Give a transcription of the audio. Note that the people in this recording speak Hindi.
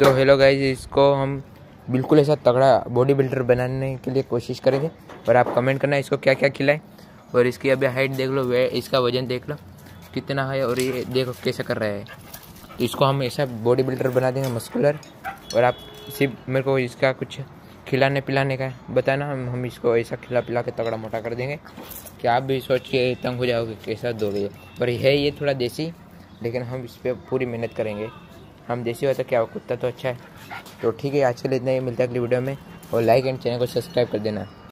तो हेलो गाइज, इसको हम बिल्कुल ऐसा तगड़ा बॉडी बिल्डर बनाने के लिए कोशिश करेंगे और आप कमेंट करना इसको क्या क्या खिलाएं। और इसकी अभी हाइट देख लो, इसका वजन देख लो कितना है और ये देखो कैसा कर रहा है। तो इसको हम ऐसा बॉडी बिल्डर बना देंगे मस्कुलर। और आप सिर्फ मेरे को इसका कुछ खिलाने पिलाने का बताना, हम इसको ऐसा खिला पिला के तगड़ा मोटा कर देंगे कि आप भी सोच के तंग हो जाओगे कैसा दौड़े। पर है ये थोड़ा देसी, लेकिन हम इस पर पूरी मेहनत करेंगे। हम देसी होता क्या, कुत्ता तो अच्छा है। तो ठीक है, आज के लिए इतना ही। मिलता है अगली वीडियो में और लाइक एंड चैनल को सब्सक्राइब कर देना।